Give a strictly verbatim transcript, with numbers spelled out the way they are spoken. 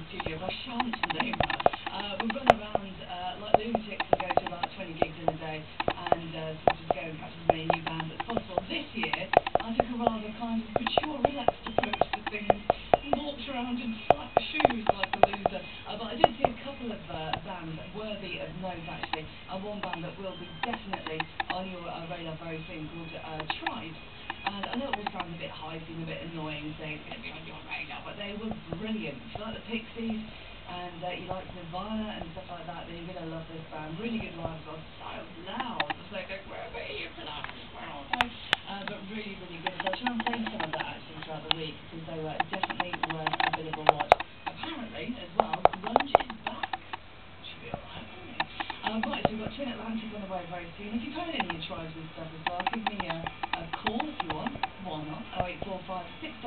in the studio by Charlotte and Nova. Uh, we run around uh, like lunatics and go to about twenty gigs in a day, and uh, sort of just go and practice as many new bands as possible. This year, I took a rather kind of mature, relaxed approach to things and walked around in flat shoes like a loser. Uh, but I did see a couple of uh, bands worthy of note, actually, and one band that will be definitely on your uh, radar very soon called uh, Tribe. And I know it all sounds a bit high, seems a bit annoying, saying it's going to be on your radar, but they were brilliant. If you like the Pixies, and uh, you like Nirvana and stuff like that, then you're going to love this band. Really good live, so loud. It's like, where are you for that? Where are they? Uh, but really, really good. So I'll try and play some of that, actually, throughout the week, because they were definitely worth a bit of a watch. Apparently, as well, grunge is back. Should be alright, wouldn't it? Um, right, so we've got Twin Atlantic on the way very soon. If you've heard any of your Tribes and stuff as well, give me a... Uh, call if you want, why not, oh eight four five six